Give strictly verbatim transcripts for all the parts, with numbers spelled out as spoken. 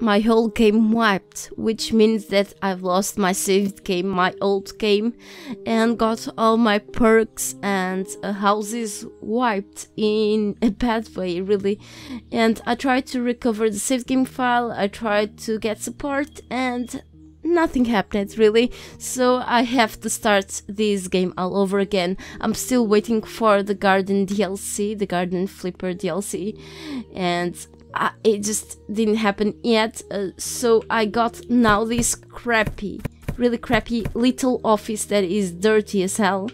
my whole game wiped, which means that I've lost my saved game, my old game, and got all my perks and uh, houses wiped in a bad way, really. And I tried to recover the saved game file, I tried to get support, and nothing happened, really. So I have to start this game all over again. I'm still waiting for the Garden D L C, the Garden Flipper D L C, and I, it just didn't happen yet, uh, so I got now this crappy, really crappy little office that is dirty as hell.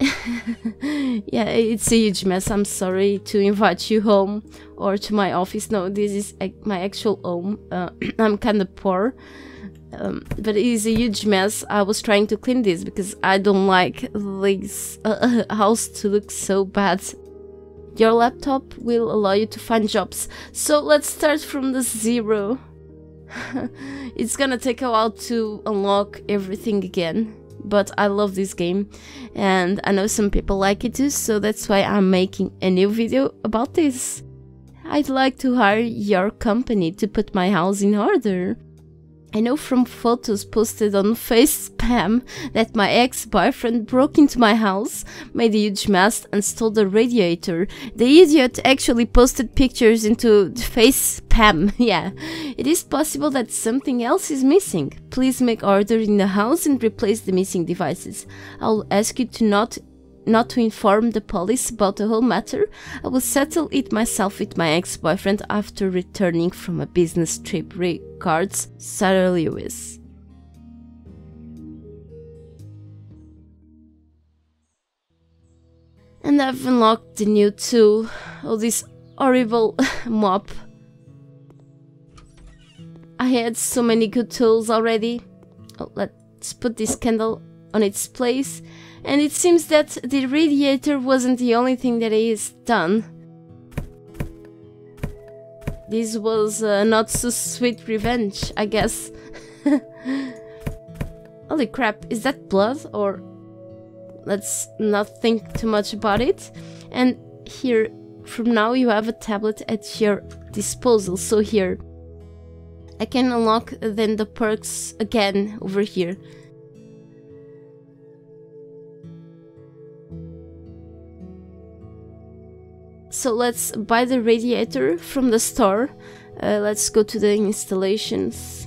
Yeah, it's a huge mess. I'm sorry to invite you home or to my office. No, this is uh, my actual home. Uh, I'm kinda poor. Um, but it is a huge mess. I was trying to clean this because I don't like this uh, house to look so bad. Your laptop will allow you to find jobs. So let's start from the zero. It's gonna take a while to unlock everything again, but I love this game and I know some people like it too, so that's why I'm making a new video about this. I'd like to hire your company to put my house in order. I know from photos posted on Face Spam that my ex-boyfriend broke into my house, made a huge mess and stole the radiator. The idiot actually posted pictures into Face Spam, yeah. It is possible that something else is missing. Please make order in the house and replace the missing devices. I'll ask you to not not to inform the police about the whole matter. I will settle it myself with my ex-boyfriend after returning from a business trip. Regards, Sarah Lewis. And I've unlocked the new tool. Oh, this horrible mop. I had so many good tools already. Oh, let's put this candle on its place. And it seems that the radiator wasn't the only thing that is done. This was uh, not so sweet revenge, I guess. Holy crap, is that blood? Or let's not think too much about it. And here, from now you have a tablet at your disposal, so here. I can unlock then the perks again over here. So let's buy the radiator from the store. Uh, let's go to the installations.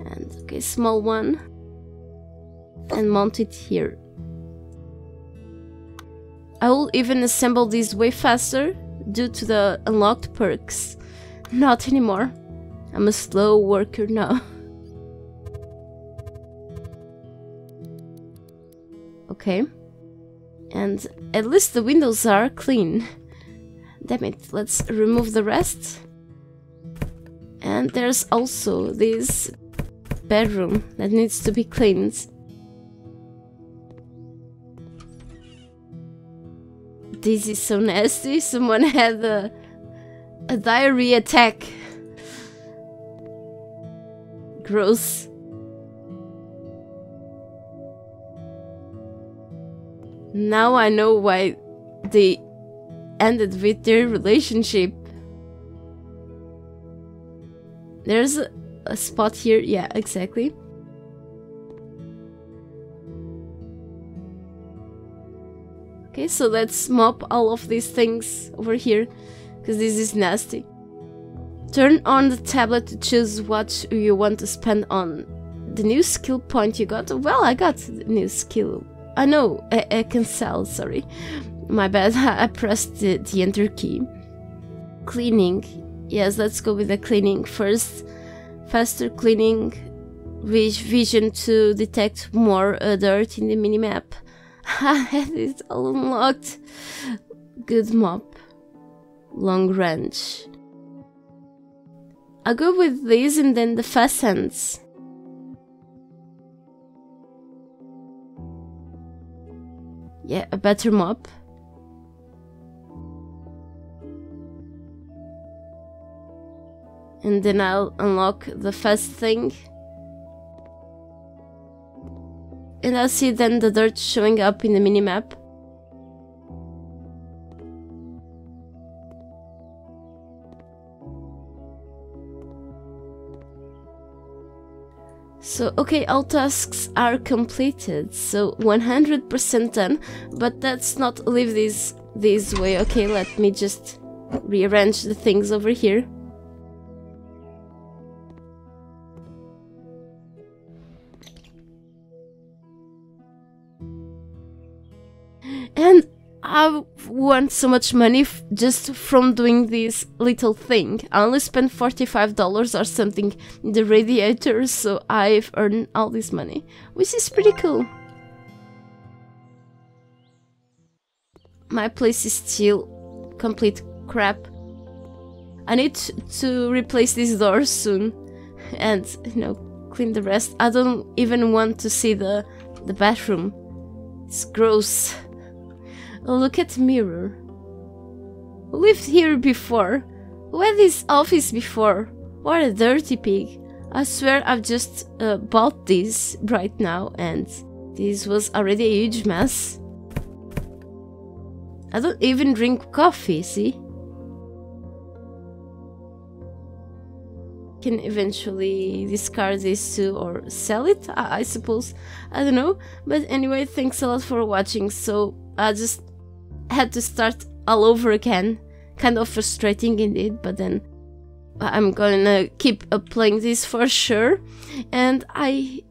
And okay, small one. And mount it here. I will even assemble this way faster due to the unlocked perks. Not anymore. I'm a slow worker now. Okay. And at least the windows are clean. Damn it, let's remove the rest. And there's also this bedroom that needs to be cleaned. This is so nasty, someone had a, a diarrhea attack. Gross. Now I know why they ended with their relationship. There's a, a spot here, yeah, exactly. Okay, so let's mop all of these things over here, because this is nasty. Turn on the tablet to choose what you want to spend on. The new skill point you got? Well, I got the new skill. I know, I, I can sell, sorry. My bad, I pressed the, the enter key. Cleaning. Yes, let's go with the cleaning first. Faster cleaning. Vision to detect more uh, dirt in the minimap. It's all unlocked. Good mop. Long range. I'll go with this and then the fastens. Yeah, a better mop. And then I'll unlock the first thing. And I'll see then the dirt showing up in the minimap. So okay, all tasks are completed, so one hundred percent done, but let's not leave this this way. Okay, let me just rearrange the things over here. And I won so much money f just from doing this little thing. I only spent forty-five dollars or something in the radiator, so I've earned all this money, which is pretty cool. My place is still complete crap. I need to replace this door soon and, you know, clean the rest. I don't even want to see the, the bathroom. It's gross. Look at mirror. Lived here before. Where this office before? What a dirty pig. I swear I've just uh, bought this right now and this was already a huge mess. I don't even drink coffee, see? Can eventually discard this too or sell it, I, I suppose. I don't know. But anyway, thanks a lot for watching. So I just had to start all over again, kind of frustrating indeed, but then I'm gonna keep up playing this for sure. And I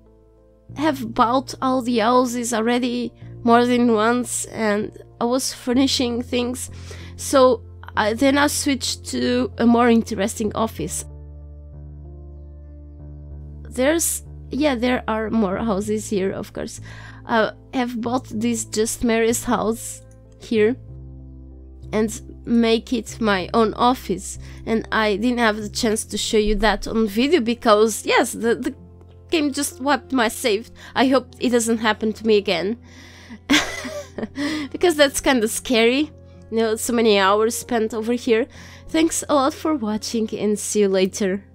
have bought all the houses already more than once and I was furnishing things, so I, then I switched to a more interesting office. There's, yeah, there are more houses here, of course. I have bought this Just Mary's house here and make it my own office, and I didn't have the chance to show you that on video because, yes, the, the game just wiped my save. I hope it doesn't happen to me again because that's kind of scary, you know, so many hours spent over here. Thanks a lot for watching and see you later.